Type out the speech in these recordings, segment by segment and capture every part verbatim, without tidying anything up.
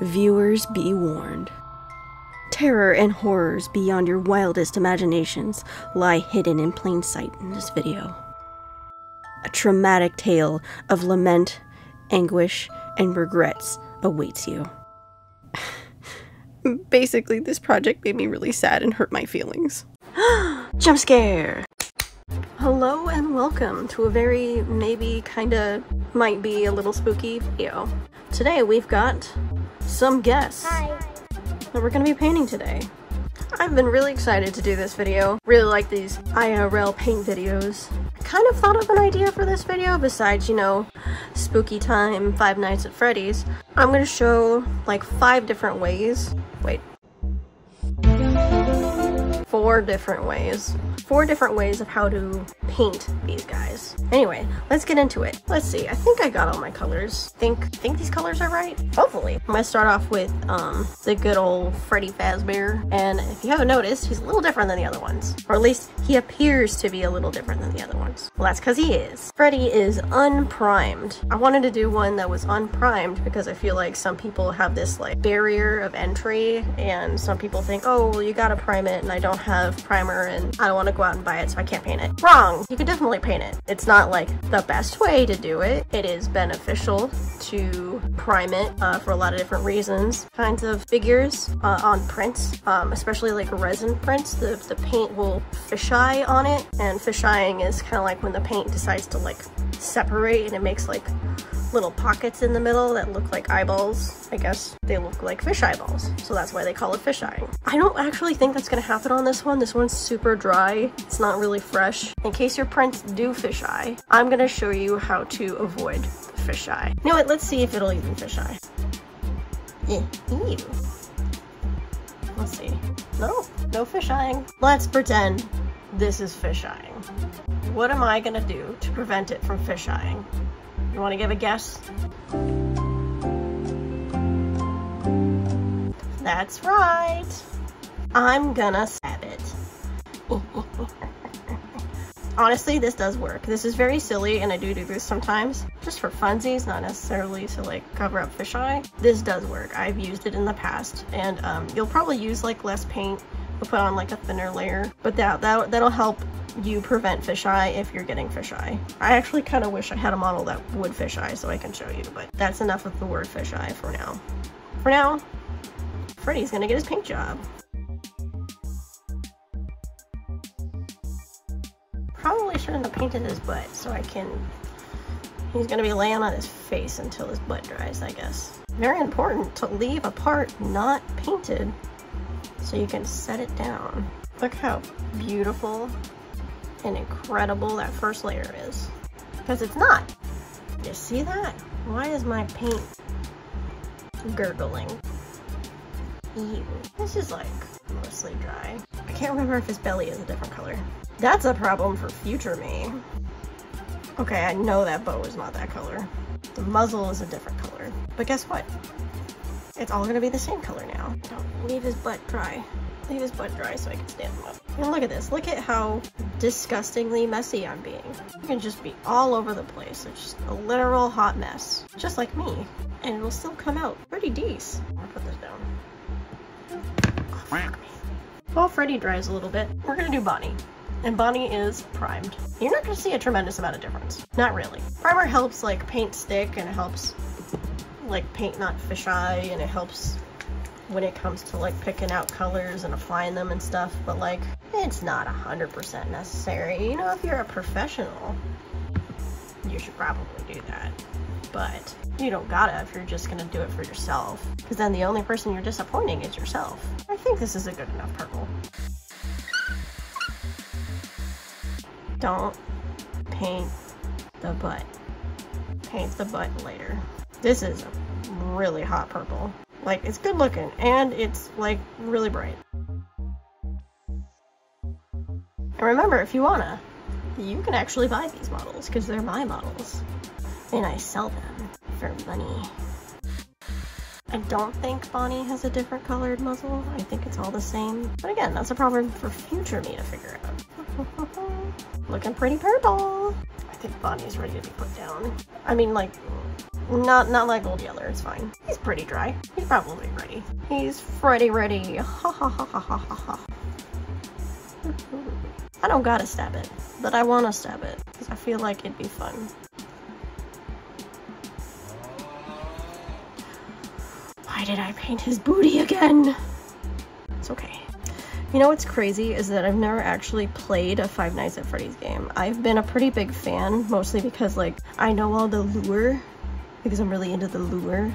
Viewers be warned. Terror and horrors beyond your wildest imaginations lie hidden in plain sight in this video. A traumatic tale of lament, anguish, and regrets awaits you. Basically, this project made me really sad and hurt my feelings. Jump scare! Hello and welcome to a very, maybe, kinda, might be a little spooky video. Today we've got some guests Hi. that we're gonna be painting today. I've been really excited to do this video. Really like these I R L paint videos. I kind of thought of an idea for this video besides, you know, spooky time, Five Nights at Freddy's. I'm gonna show like five different ways. Wait. Four different ways. Four different ways of how to paint these guys. Anyway, let's get into it. Let's see, I think I got all my colors. Think think these colors are right? Hopefully. I'm gonna start off with um, the good old Freddy Fazbear. And if you haven't noticed, he's a little different than the other ones. Or at least he appears to be a little different than the other ones. Well, that's because he is. Freddy is unprimed. I wanted to do one that was unprimed because I feel like some people have this like barrier of entry and some people think, oh, well, you gotta prime it and I don't have primer and I don't want to go out and buy it so I can't paint it. Wrong! You can definitely paint it. It's not like the best way to do it. It is beneficial to prime it uh, for a lot of different reasons. Kinds of figures uh, on prints, um, especially like resin prints, the, the paint will fisheye on it, and fisheyeing is kind of like when the paint decides to like separate and it makes like little pockets in the middle that look like eyeballs. I guess they look like fish eyeballs, so that's why they call it fish eyeing. I don't actually think that's gonna happen on this one. This one's super dry. It's not really fresh. In case your prints do fish eye, I'm gonna show you how to avoid the fish eye. You know what? Let's see if it'll even fish eye. Yeah. Ew. Let's see. No, no fish eyeing. Let's pretend this is fish eyeing. What am I gonna do to prevent it from fish eyeing? You want to give a guess? That's right! I'm gonna stab it. Honestly, this does work. This is very silly, and I do do this sometimes. Just for funsies, not necessarily to like cover up fisheye. This does work. I've used it in the past, and um, you'll probably use like less paint. We'll put on like a thinner layer, but that, that, that'll help you prevent fisheye if you're getting fisheye. I actually kind of wish I had a model that would fisheye so I can show you, but that's enough of the word fisheye for now. For now, Freddy's gonna get his paint job. Probably shouldn't have painted his butt so I can... He's gonna be laying on his face until his butt dries, I guess. Very important to leave a part not painted so you can set it down. Look how beautiful and incredible that first layer is. Because it's not. You see that? Why is my paint gurgling? Ew. This is like mostly dry. I can't remember if his belly is a different color. That's a problem for future me. Okay, I know that bow is not that color. The muzzle is a different color. But guess what? It's all gonna be the same color now. Don't leave his butt dry. Leave his butt dry so I can stand him up. And look at this. Look at how disgustingly messy I'm being. I can just be all over the place. It's just a literal hot mess. Just like me. And it'll still come out pretty decent. I'm gonna put this down. Oh, fuck me. While Freddy dries a little bit, we're gonna do Bonnie. And Bonnie is primed. You're not gonna see a tremendous amount of difference. Not really. Primer helps like paint stick and it helps like paint not fisheye and it helps when it comes to like picking out colors and applying them and stuff, but like it's not a hundred percent necessary. You know, if you're a professional, you should probably do that, but you don't gotta if you're just gonna do it for yourself, because then the only person you're disappointing is yourself. I think this is a good enough purple. Don't paint the butt. Paint the butt later. This is a really hot purple. Like, it's good looking, and it's, like, really bright. And remember, if you wanna, you can actually buy these models, because they're my models. And I sell them for money. I don't think Bonnie has a different colored muzzle. I think it's all the same. But again, that's a problem for future me to figure out. Looking pretty purple! I think Bonnie's ready to be put down. I mean, like... Not not like old Yeller, it's fine. He's pretty dry. He's probably ready. He's Freddy ready. Ha ha ha ha ha ha. I don't gotta stab it, but I wanna stab it. Because I feel like it'd be fun. Why did I paint his booty again? It's okay. You know what's crazy is that I've never actually played a Five Nights at Freddy's game. I've been a pretty big fan, mostly because like I know all the lure, because I'm really into the lure.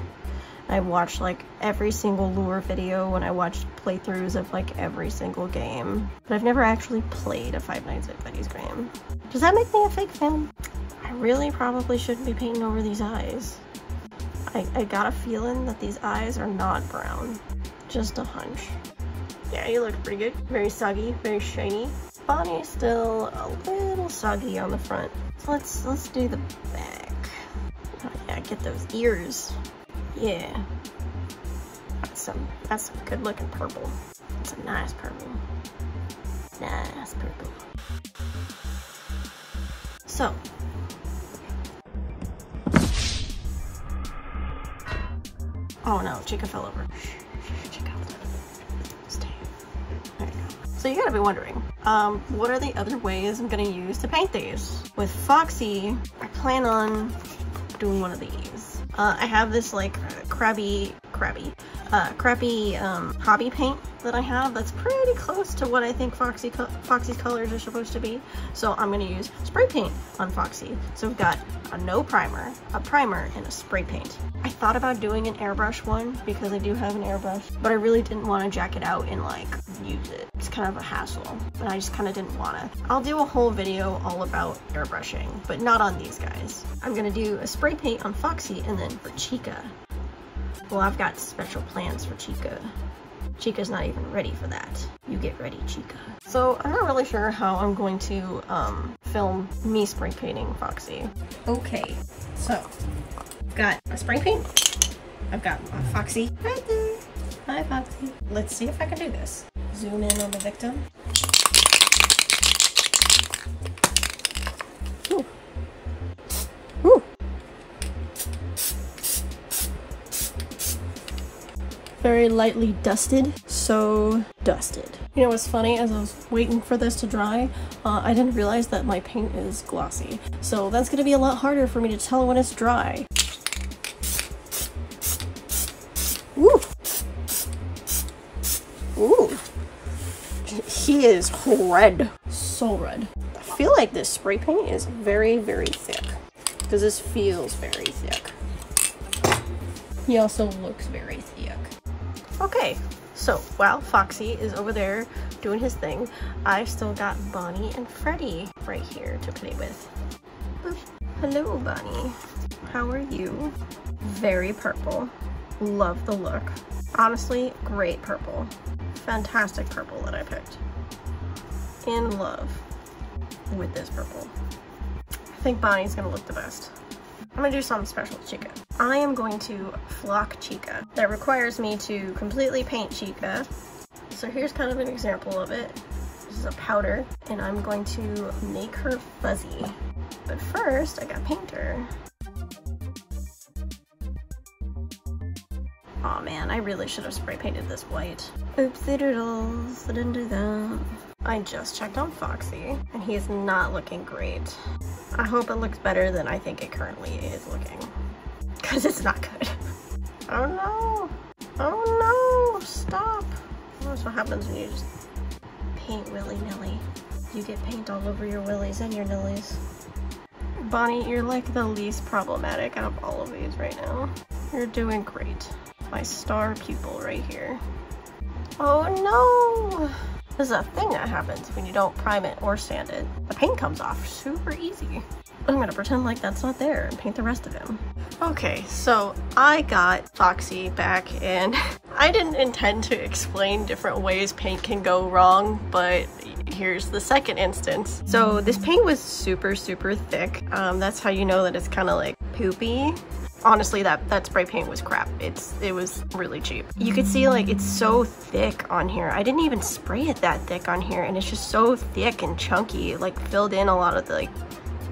I watched like every single lure video when I watched playthroughs of like every single game. But I've never actually played a Five Nights at Freddy's game. Does that make me a fake fan? I really probably shouldn't be painting over these eyes. I, I got a feeling that these eyes are not brown. Just a hunch. Yeah, you look pretty good. Very soggy, very shiny. Bonnie's still a little soggy on the front. So let's, let's do the back. Oh yeah, get those ears. Yeah, that's some, that's some good looking purple. That's a nice purple. Nice purple. So. Oh no, Chica fell over. Chica. Stay. There you go. So you gotta be wondering, um, what are the other ways I'm gonna use to paint these? With Foxy, I plan on doing one of these. Uh, I have this like crabby, crabby, uh, crappy um, hobby paint that I have that's pretty close to what I think Foxy co Foxy's colors are supposed to be. So I'm going to use spray paint on Foxy. So we've got a no primer, a primer, and a spray paint. I thought about doing an airbrush one because I do have an airbrush, but I really didn't want to jack it out and like use it. It's kind of a hassle, but I just kind of didn't want to. I'll do a whole video all about airbrushing, but not on these guys. I'm going to do a spray paint on Foxy and then for Chica. Well, I've got special plans for Chica. Chica's not even ready for that. You get ready, Chica. So I'm not really sure how I'm going to um, film me spray painting Foxy. Okay, so I've got a spray paint. I've got my Foxy right there. Hi, Foxy. Let's see if I can do this. Zoom in on the victim. Ooh. Ooh. Very lightly dusted, so dusted. You know what's funny, as I was waiting for this to dry, uh, I didn't realize that my paint is glossy. So that's gonna be a lot harder for me to tell when it's dry. Ooh! Ooh! He is red. So red. I feel like this spray paint is very, very thick. Because this feels very thick. He also looks very thick. Okay, so while Foxy is over there doing his thing, I've still got Bonnie and Freddy right here to play with. Hello, Bonnie. How are you? Very purple. Love the look. Honestly, great purple. Fantastic purple that I picked. In love with this purple. I think Bonnie's gonna look the best. I'm gonna do something special with Chica. I am going to flock Chica. That requires me to completely paint Chica. So here's kind of an example of it. This is a powder, and I'm going to make her fuzzy. But first, I gotta paint her. Aw man, I really should have spray painted this white. Oopsie doodles, I didn't do that. I just checked on Foxy, and he is not looking great. I hope it looks better than I think it currently is looking. Because it's not good. Oh no! Oh no! Stop! That's what happens when you just paint willy-nilly. You get paint all over your willies and your nillies. Bonnie, you're like the least problematic out of all of these right now. You're doing great. My star pupil right here. Oh no! This is a thing that happens when you don't prime it or sand it. The paint comes off super easy. I'm gonna pretend like that's not there and paint the rest of him. Okay, so I got Foxy back and I didn't intend to explain different ways paint can go wrong, but here's the second instance. So this paint was super, super thick. Um, that's how you know that it's kind of like poopy. Honestly, that, that spray paint was crap. It's It was really cheap. You could see like it's so thick on here. I didn't even spray it that thick on here and it's just so thick and chunky. It like filled in a lot of the like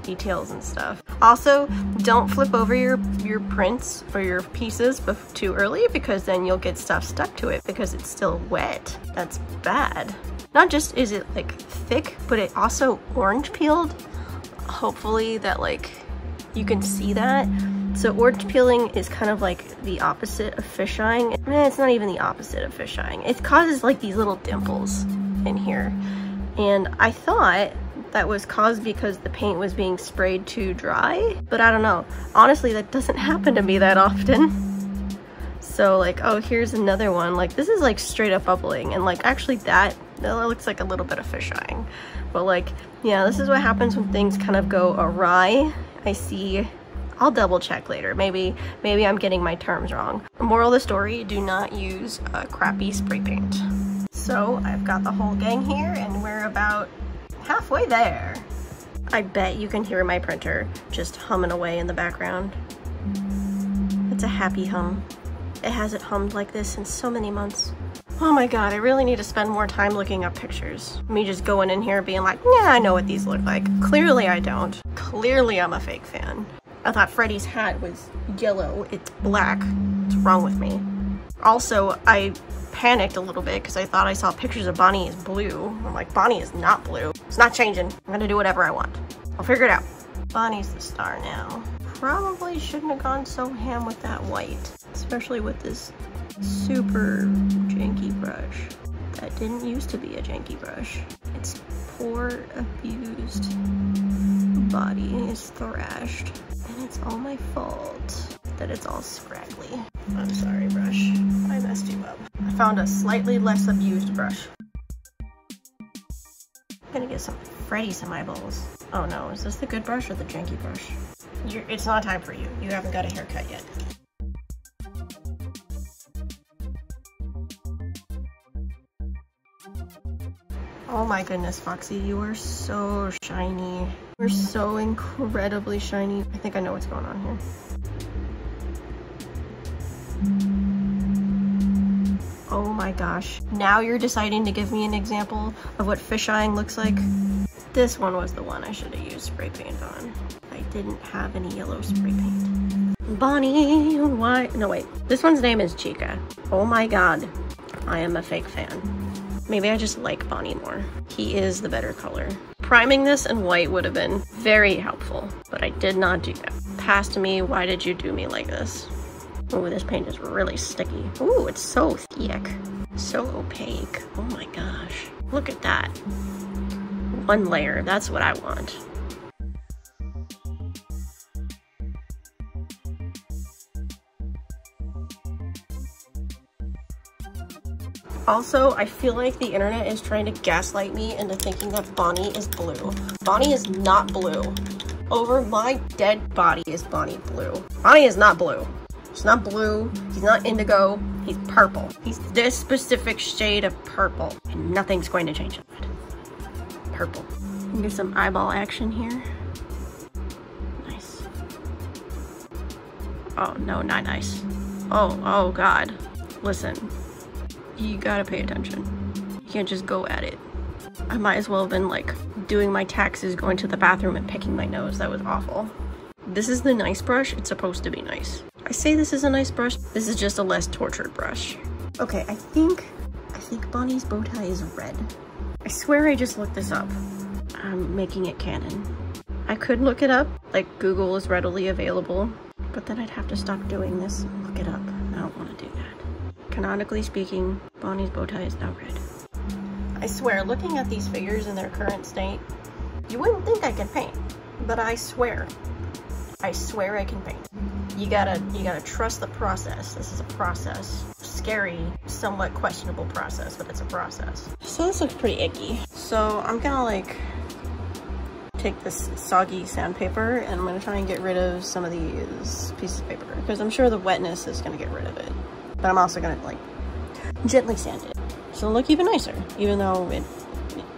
details and stuff. Also, don't flip over your, your prints or your pieces too early, because then you'll get stuff stuck to it because it's still wet. That's bad. Not just is it like thick, but it also orange peeled. Hopefully that like you can see that. So orange peeling is kind of like the opposite of fish eyeing. Eh, it's not even the opposite of fish eyeing. It causes like these little dimples in here. And I thought that was caused because the paint was being sprayed too dry, but I don't know. Honestly, that doesn't happen to me that often. So like, oh, here's another one. Like this is like straight up bubbling, and like actually that, that looks like a little bit of fish eyeing. But like, yeah, this is what happens when things kind of go awry. I see, I'll double check later. Maybe, maybe I'm getting my terms wrong. Moral of the story, do not use uh, crappy spray paint. So I've got the whole gang here and we're about halfway there. I bet you can hear my printer just humming away in the background. It's a happy hum. It hasn't hummed like this in so many months. Oh my god, I really need to spend more time looking up pictures. Me just going in here being like, yeah, I know what these look like. Clearly I don't. Clearly I'm a fake fan. I thought Freddy's hat was yellow. It's black. What's wrong with me? Also, I panicked a little bit because I thought I saw pictures of Bonnie as blue. I'm like, Bonnie is not blue. It's not changing. I'm gonna do whatever I want. I'll figure it out. Bonnie's the star now. Probably shouldn't have gone so ham with that white, especially with this super janky brush. That didn't used to be a janky brush. Its poor, abused body is thrashed, and it's all my fault that it's all scraggly. I'm sorry, brush. I messed you up. I found a slightly less abused brush. I'm gonna get some Freddy some eyeballs. Oh no, is this the good brush or the janky brush? You're, it's not time for you. You haven't got a haircut yet. Oh my goodness, Foxy, you are so shiny. You're so incredibly shiny. I think I know what's going on here. Oh my gosh. Now you're deciding to give me an example of what fish eyeing looks like? This one was the one I should have used spray paint on. I didn't have any yellow spray paint. Bonnie, why? No, wait. This one's name is Chica. Oh my god. I am a fake fan. Maybe I just like Bonnie more. He is the better color. Priming this in white would have been very helpful, but I did not do that. Pass to me, why did you do me like this? Oh, this paint is really sticky. Ooh, it's so thick. So opaque. Oh my gosh. Look at that. One layer, that's what I want. Also, I feel like the internet is trying to gaslight me into thinking that Bonnie is blue. Bonnie is not blue. Over my dead body is Bonnie blue. Bonnie is not blue. He's not blue, he's not indigo, he's purple. He's this specific shade of purple, and nothing's going to change it. Purple. Can do some eyeball action here. Nice. Oh no, not nice. Oh, oh god. Listen, you gotta pay attention. You can't just go at it. I might as well have been like doing my taxes, going to the bathroom and picking my nose. That was awful. This is the nice brush, it's supposed to be nice. I say this is a nice brush, this is just a less tortured brush. Okay, I think, I think Bonnie's bow tie is red. I swear I just looked this up. I'm making it canon. I could look it up, like Google is readily available, but then I'd have to stop doing this and look it up. I don't want to do that. Canonically speaking, Bonnie's bow tie is now red. I swear, looking at these figures in their current state, you wouldn't think I could paint, but I swear. I swear I can paint. You gotta, you gotta trust the process. This is a process. Scary, somewhat questionable process, but it's a process. So this looks pretty icky. So I'm gonna like take this soggy sandpaper and I'm gonna try and get rid of some of these pieces of paper because I'm sure the wetness is gonna get rid of it. But I'm also gonna like gently sand it. So it'll look even nicer, even though it,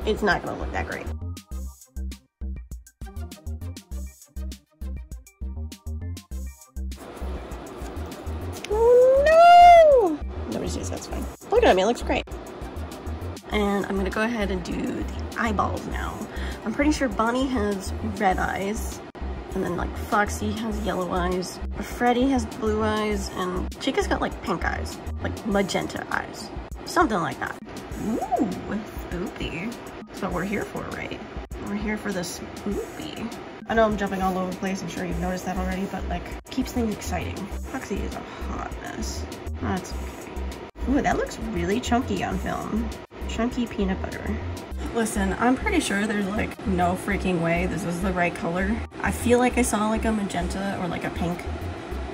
it's not gonna look that great. That's fine. Look at me, it looks great. And I'm gonna go ahead and do the eyeballs now. I'm pretty sure Bonnie has red eyes, and then like Foxy has yellow eyes, Freddy has blue eyes, and Chica's got like pink eyes, like magenta eyes, something like that. Ooh, spooky. That's what we're here for, right? We're here for the spooky. I know I'm jumping all over the place, I'm sure you've noticed that already, but like, keeps things exciting. Foxy is a hot mess. That's okay. Ooh, that looks really chunky on film. Chunky peanut butter. Listen, I'm pretty sure there's like no freaking way this is the right color. I feel like I saw like a magenta or like a pink,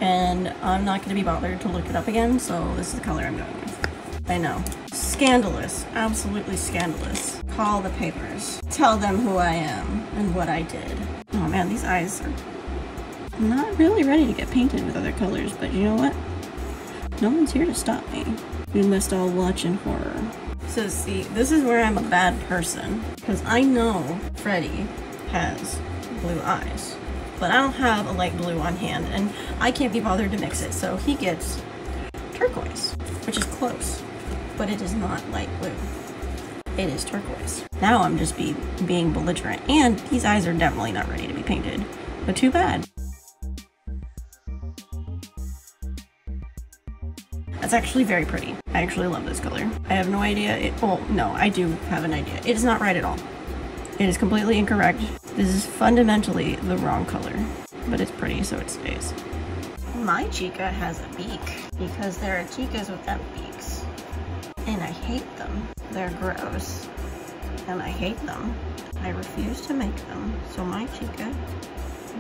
and I'm not gonna be bothered to look it up again, so this is the color I'm going with. I know. Scandalous. Absolutely scandalous. Call the papers. Tell them who I am and what I did. Oh man, these eyes are not really ready to get painted with other colors, but you know what? No one's here to stop me. We must all watch in horror. So see, this is where I'm a bad person, because I know Freddy has blue eyes, but I don't have a light blue on hand, and I can't be bothered to mix it, so he gets turquoise, which is close, but it is not light blue. It is turquoise. Now I'm just be, being belligerent, and these eyes are definitely not ready to be painted, but too bad. That's actually very pretty. I actually love this color. I have no idea it- well, no, I do have an idea. It is not right at all. It is completely incorrect. This is fundamentally the wrong color, but it's pretty, so it stays. My Chica has a beak, because there are Chicas without beaks, and I hate them. They're gross, and I hate them. I refuse to make them, so my Chica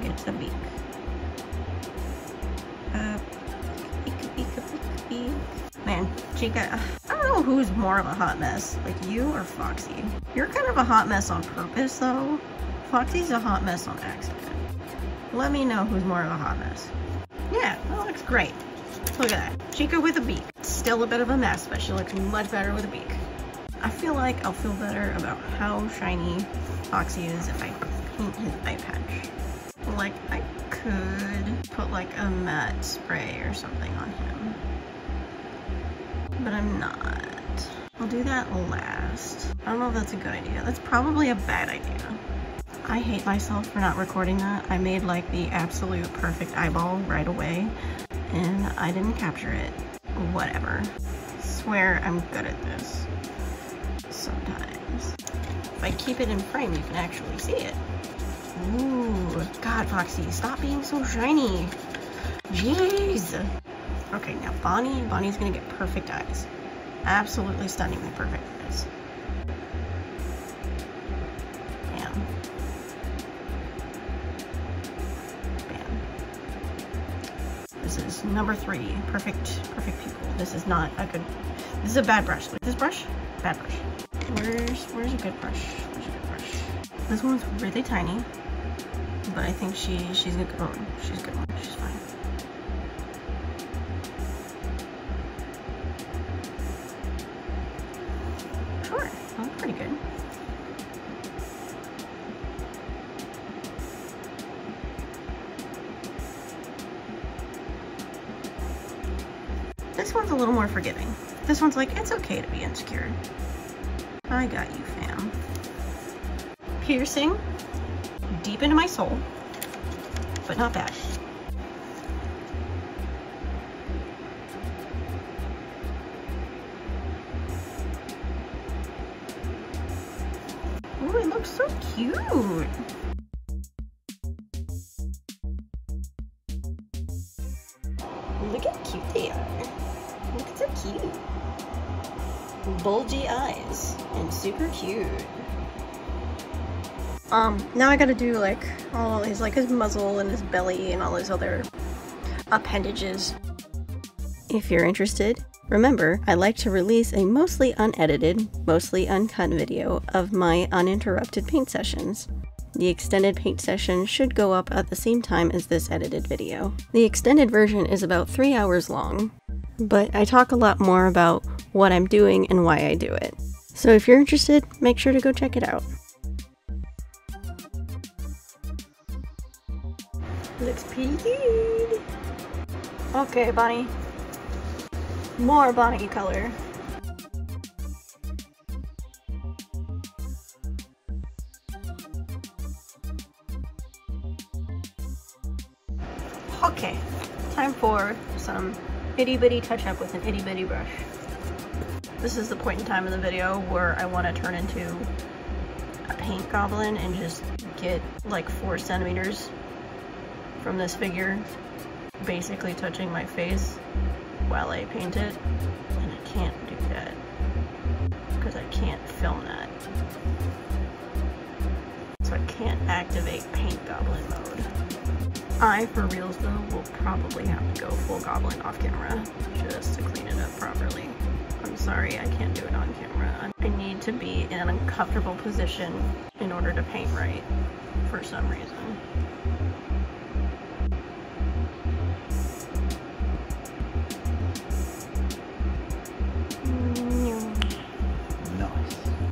gets a beak. Uh, beak, beak, beak. Man, Chica, I don't know who's more of a hot mess, like you or Foxy. You're kind of a hot mess on purpose, though. Foxy's a hot mess on accident. Let me know who's more of a hot mess. Yeah, that looks great. Look at that. Chica with a beak. Still a bit of a mess, but she looks much better with a beak. I feel like I'll feel better about how shiny Foxy is if I paint his eye patch. Like, I could put like a matte spray or something on him. But I'm not. I'll do that last. I don't know if that's a good idea. That's probably a bad idea. I hate myself for not recording that. I made like the absolute perfect eyeball right away, and I didn't capture it. Whatever. I swear I'm good at this. Sometimes. If I keep it in frame, you can actually see it. Ooh. God, Foxy, stop being so shiny. Jeez. Okay, now Bonnie, Bonnie's gonna get perfect eyes. Absolutely stunningly perfect eyes. Bam. Bam. This is number three, perfect, perfect pupil. This is not a good, this is a bad brush. This brush, bad brush. Where's, where's a good brush? Where's a good brush? This one's really tiny, but I think she, she's a good one. She's a good one, she's fine. Sure, well, pretty good. This one's a little more forgiving. This one's like, it's okay to be insecure. I got you, fam. Piercing, deep into my soul, but not bad. So cute. Look how cute they are. Look, so cute. Bulgy eyes and super cute. Um, now I gotta do like all his like his muzzle and his belly and all his other appendages. If you're interested, remember, I like to release a mostly unedited, mostly uncut video of my uninterrupted paint sessions. The extended paint session should go up at the same time as this edited video. The extended version is about three hours long, but I talk a lot more about what I'm doing and why I do it. So if you're interested, make sure to go check it out. Looks pretty good. Okay, Bonnie. More Bonnie color. some itty bitty touch up with an itty bitty brush. This is the point in time in the video where I want to turn into a paint goblin and just get like four centimeters from this figure, basically touching my face while I paint it, and I can't do that because I can't film that. So I can't activate paint goblin mode. I, for reals though, will probably have to go full goblin off camera just to clean it up properly. I'm sorry, I can't do it on camera. I need to be in an uncomfortable position in order to paint right for some reason.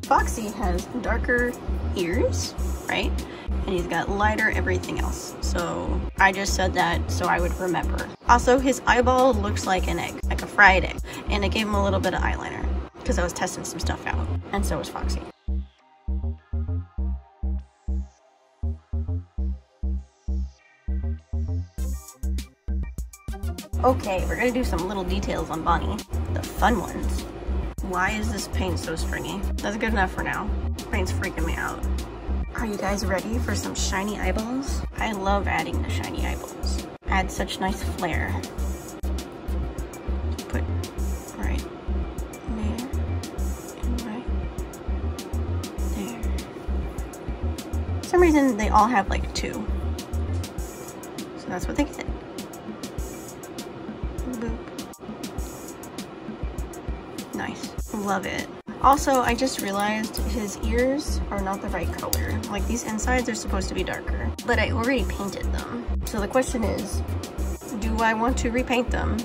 Foxy has darker ears, right? And he's got lighter everything else. So I just said that so I would remember. Also, his eyeball looks like an egg, like a fried egg. And I gave him a little bit of eyeliner because I was testing some stuff out. And so was Foxy. Okay, we're gonna do some little details on Bonnie, the fun ones. Why is this paint so stringy? That's good enough for now. Paint's freaking me out. Are you guys ready for some shiny eyeballs? I love adding the shiny eyeballs. Add such nice flair. Put right there and right there. For some reason, they all have like two. So that's what they get. Boop. Nice. Love it. Also, I just realized his ears are not the right color. Like, these insides are supposed to be darker, but I already painted them. So the question is, do I want to repaint them?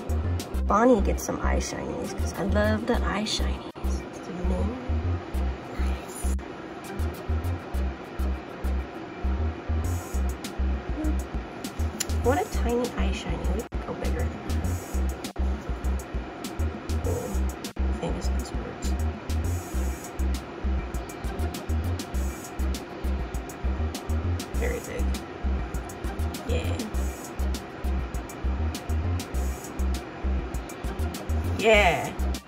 Bonnie gets some eye shinies because I love the eye shinies. What a tiny eye shiny. Go bigger. Very big. Yeah. Yeah.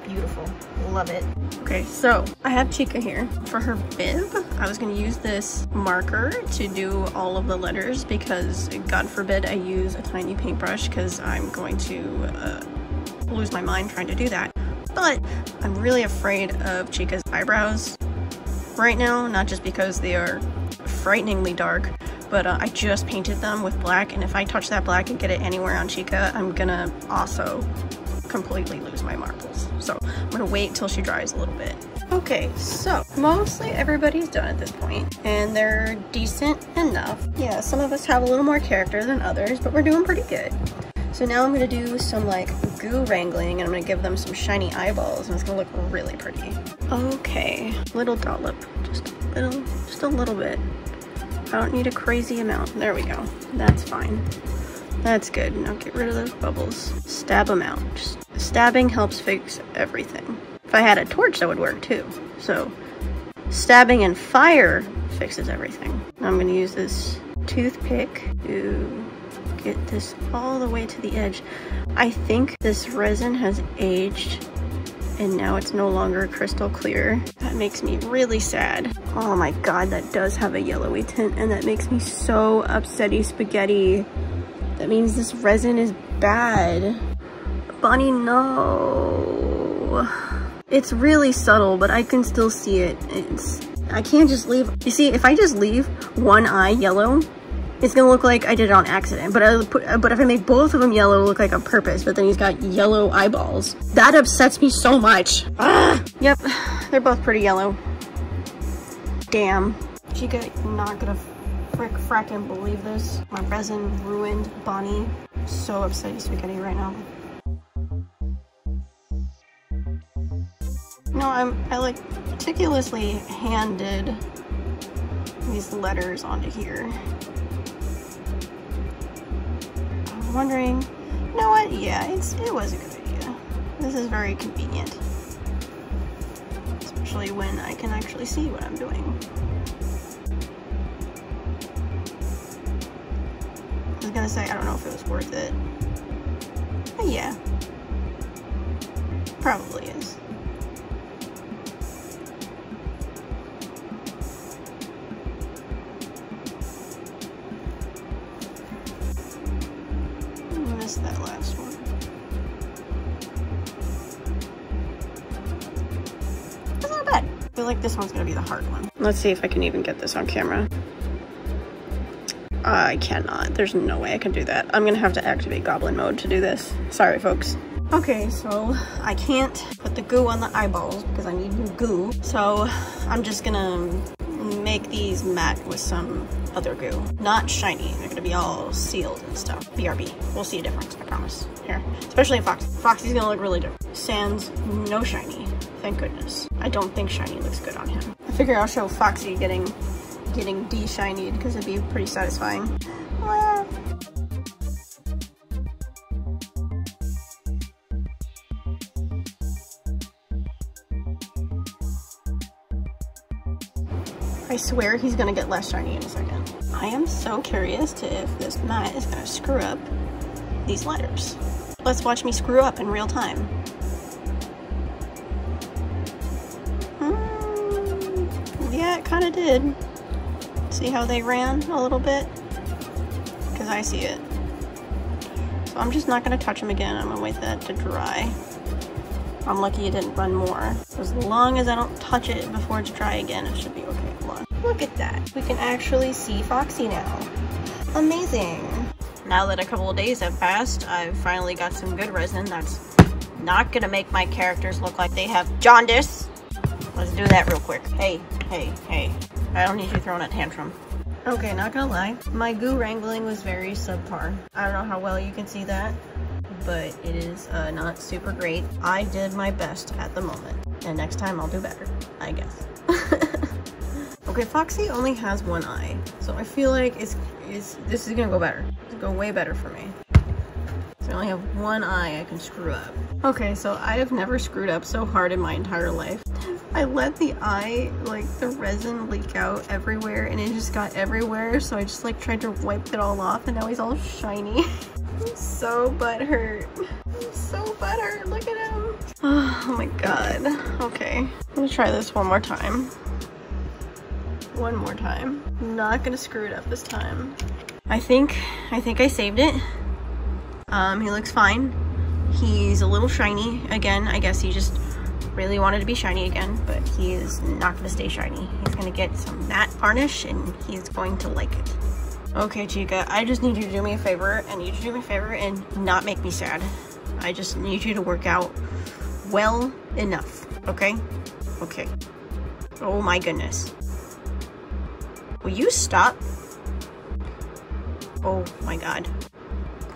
Beautiful. Love it. Okay, so I have Chica here. For her bib, I was gonna use this marker to do all of the letters because God forbid I use a tiny paintbrush because I'm going to uh, lose my mind trying to do that. But I'm really afraid of Chica's eyebrows right now, not just because they are frighteningly dark, but uh, I just painted them with black, and if I touch that black and get it anywhere on Chica, I'm gonna also completely lose my marbles. So I'm gonna wait till she dries a little bit. Okay, so mostly everybody's done at this point, and they're decent enough. Yeah, some of us have a little more character than others, but we're doing pretty good. So now I'm gonna do some like goo wrangling, and I'm gonna give them some shiny eyeballs, and it's gonna look really pretty. Okay, little dollop, just a little, just a little bit. I don't need a crazy amount. There we go, that's fine. That's good, now get rid of those bubbles. Stab them out, just stabbing helps fix everything. If I had a torch, that would work too. So stabbing and fire fixes everything. I'm gonna use this toothpick to get this all the way to the edge. I think this resin has aged and now it's no longer crystal clear. That makes me really sad. Oh my god, that does have a yellowy tint, and that makes me so upsetty spaghetti. That means this resin is bad. Bonnie, no. It's really subtle, but I can still see it. It's, I can't just leave. You see, if I just leave one eye yellow, it's gonna look like I did it on accident, but I put, but if I make both of them yellow, it'll look like on purpose, but then he's got yellow eyeballs. That upsets me so much. Ah! Yep, they're both pretty yellow. Damn. Chica, not gonna frick frackin' believe this. My resin ruined Bonnie. I'm so upset at spaghetti right now. No, I'm, I like meticulously handed these letters onto here. Wondering, you know what? Yeah, it's it was a good idea. This is very convenient, especially when I can actually see what I'm doing. I was gonna say I don't know if it was worth it. Yeah. Probably is. I missed that last one. That's not bad. I feel like this one's gonna be the hard one. Let's see if I can even get this on camera. I cannot. There's no way I can do that. I'm gonna have to activate goblin mode to do this. Sorry, folks. Okay, so I can't put the goo on the eyeballs because I need new goo. So I'm just gonna make these matte with some other goo. Not shiny. They're gonna be all sealed and stuff. B R B. We'll see a difference, I promise. Here. Especially in Foxy. Foxy's gonna look really different. Sans, no shiny. Thank goodness. I don't think shiny looks good on him. I figure I'll show Foxy getting getting de-shinied because it'd be pretty satisfying. Wow. I swear he's gonna get less shiny in a second. I am so curious to if this mat is gonna screw up these letters. Let's watch me screw up in real time. Mm, yeah, it kinda did. See how they ran a little bit? Because I see it. So I'm just not going to touch them again. I'm going to wait for that to dry. I'm lucky it didn't run more. As long as I don't touch it before it's dry again, it should be okay. Hold on. Look at that. We can actually see Foxy now. Amazing. Now that a couple of days have passed, I've finally got some good resin that's not going to make my characters look like they have jaundice. Let's do that real quick. Hey, hey, hey. I don't need you throwing a tantrum. Okay, not gonna lie, my goo wrangling was very subpar. I don't know how well you can see that, but it is uh, not super great. I did my best at the moment, and next time I'll do better, I guess. Okay, Foxy only has one eye, so I feel like it's, it's this is gonna go better. It's gonna go way better for me. So I only have one eye I can screw up. Okay, so I have never screwed up so hard in my entire life. I let the eye, like the resin, leak out everywhere and it just got everywhere, so I just like tried to wipe it all off and now he's all shiny. I'm so butthurt. I'm so butthurt. Look at him. Oh my god. Okay. I'm gonna try this one more time. One more time. I'm not gonna screw it up this time. I think, I think I saved it. Um, he looks fine. He's a little shiny. Again, I guess he just really wanted to be shiny again, but he is not going to stay shiny. He's going to get some matte varnish and he's going to like it. Okay, Chica, I just need you to do me a favor. I need you to do me a favor and not make me sad. I just need you to work out well enough, okay? Okay. Oh my goodness. Will you stop? Oh my god.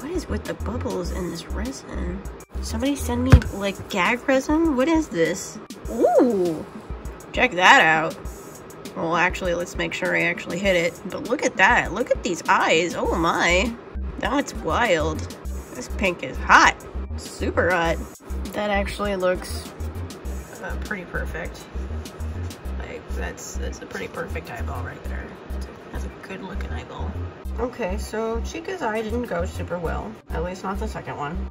What is with the bubbles in this resin? Somebody send me, like, gag resin? What is this? Ooh! Check that out. Well, actually, let's make sure I actually hit it. But look at that. Look at these eyes. Oh, my. That's wild. This pink is hot. Super hot. That actually looks uh, pretty perfect. Like, that's, that's a pretty perfect eyeball right there. That's a good-looking eyeball. Okay, so Chica's eye didn't go super well. At least not the second one.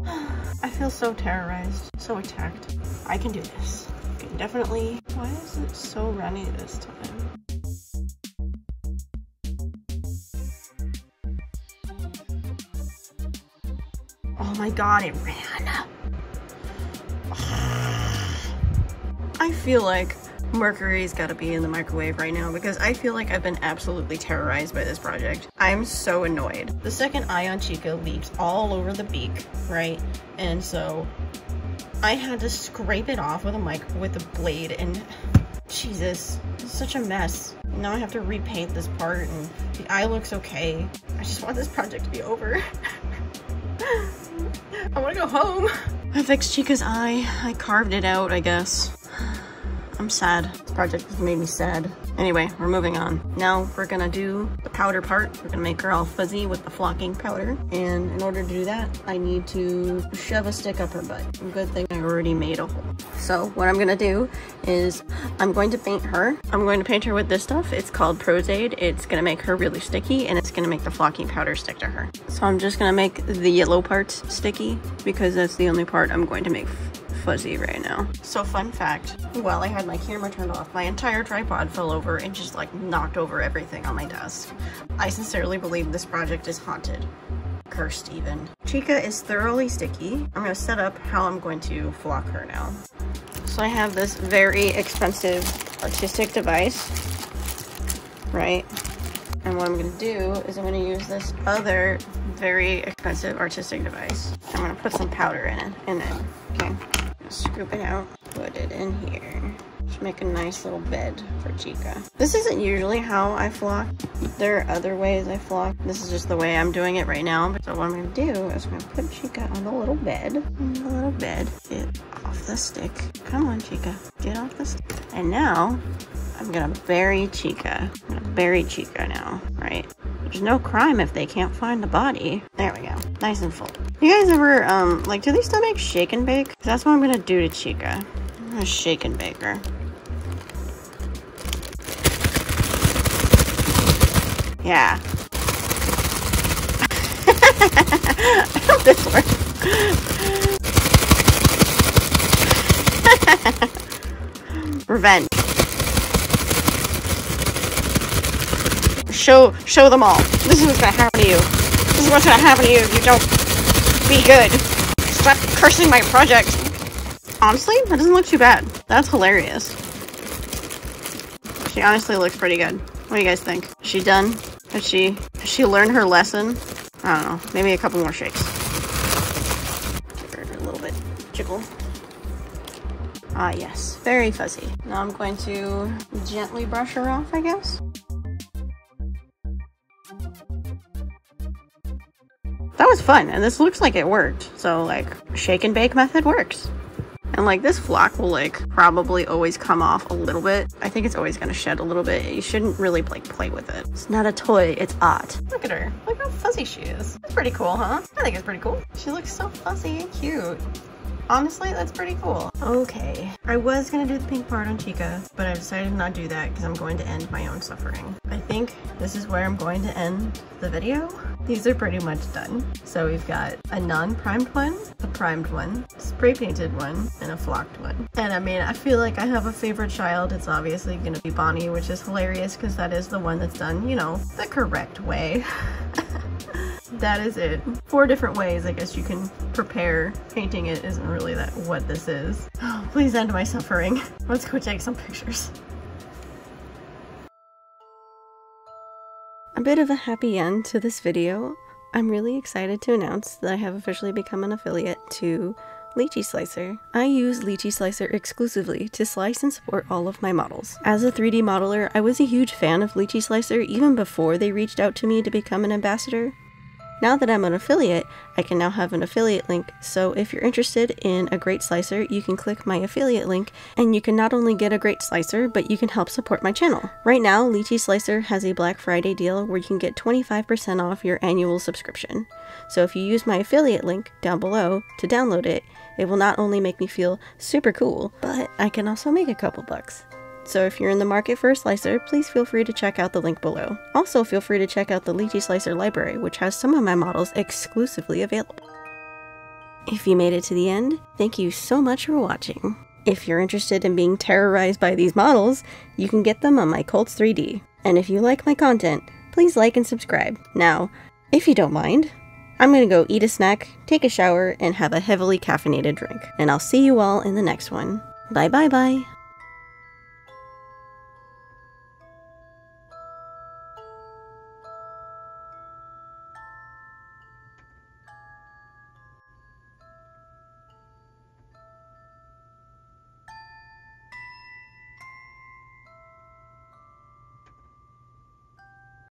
I feel so terrorized, so attacked. I can do this. I can definitely. Why is it so runny this time? Oh my god, it ran. I feel like Mercury's gotta be in the microwave right now because I feel like I've been absolutely terrorized by this project. I'm so annoyed. The second eye on Chica leaks all over the beak, right? And so I had to scrape it off with a mic with a blade and Jesus, it's such a mess. Now I have to repaint this part and the eye looks okay. I just want this project to be over. I wanna go home. I fixed Chica's eye. I carved it out, I guess. I'm sad. This project has made me sad. Anyway, we're moving on. Now we're gonna do the powder part. We're gonna make her all fuzzy with the flocking powder. And in order to do that, I need to shove a stick up her butt. Good thing I already made a hole. So what I'm gonna do is I'm going to paint her. I'm going to paint her with this stuff. It's called Pros Aid. It's gonna make her really sticky and it's gonna make the flocking powder stick to her. So I'm just gonna make the yellow parts sticky because that's the only part I'm going to make fuzzy right now. So fun fact, while I had my camera turned off, my entire tripod fell over and just like knocked over everything on my desk. I sincerely believe this project is haunted. Cursed even. Chica is thoroughly sticky. I'm gonna set up how I'm going to flock her now. So I have this very expensive artistic device, right? And what I'm gonna do is I'm gonna use this other very expensive artistic device. I'm gonna put some powder in it, in it, okay? Scoop it out, put it in here. Just make a nice little bed for Chica. This isn't usually how I flock. There are other ways I flock. This is just the way I'm doing it right now. So what I'm gonna do is I'm gonna put Chica on the little bed, on the little bed. Get off the stick. Come on, Chica, get off the stick. And now I'm gonna bury Chica. I'm gonna bury Chica now, right? There's no crime if they can't find the body. There we go, nice and full. You guys ever, um, like, do they still make shake and bake? Cause that's what I'm gonna do to Chica. I'm gonna shake and bake her. Yeah. I hope this works. Revenge. Show, show them all. This is what's gonna happen to you. This is what's gonna happen to you if you don't be good. Stop cursing my project. Honestly, that doesn't look too bad. That's hilarious. She honestly looks pretty good. What do you guys think? Is she done? Has she, has she learned her lesson? I don't know. Maybe a couple more shakes. Give her a little bit. Jiggle. Ah, yes. Very fuzzy. Now I'm going to gently brush her off, I guess. That was fun, and this looks like it worked. So, like, shake and bake method works. And, like, this flock will, like, probably always come off a little bit. I think it's always gonna shed a little bit. You shouldn't really, like, play with it. It's not a toy, it's art. Look at her. Look how fuzzy she is. That's pretty cool, huh? I think it's pretty cool. She looks so fuzzy and cute. Honestly, that's pretty cool. Okay. I was gonna do the pink part on Chica, but I decided to not do that because I'm going to end my own suffering. I think this is where I'm going to end the video. These are pretty much done. So we've got a non-primed one, a primed one, spray-painted one, and a flocked one. And I mean, I feel like I have a favorite child. It's obviously gonna be Bonnie, which is hilarious because that is the one that's done, you know, the correct way. That is it. Four different ways I guess you can prepare. Painting it isn't really that what this is. Oh, please end my suffering. Let's go take some pictures. A bit of a happy end to this video. I'm really excited to announce that I have officially become an affiliate to Lychee Slicer. I use Lychee Slicer exclusively to slice and support all of my models. As a three D modeler, I was a huge fan of Lychee Slicer even before they reached out to me to become an ambassador. Now that I'm an affiliate, I can now have an affiliate link, so if you're interested in a great slicer, you can click my affiliate link, and you can not only get a great slicer, but you can help support my channel. Right now, Lychee Slicer has a Black Friday deal where you can get twenty-five percent off your annual subscription. So if you use my affiliate link down below to download it, it will not only make me feel super cool, but I can also make a couple bucks. So if you're in the market for a slicer, please feel free to check out the link below. Also feel free to check out the Lychee Slicer library, which has some of my models exclusively available. If you made it to the end, thank you so much for watching. If you're interested in being terrorized by these models, you can get them on my Cults three D. And if you like my content, please like and subscribe. Now, if you don't mind, I'm gonna go eat a snack, take a shower, and have a heavily caffeinated drink. And I'll see you all in the next one. Bye bye bye!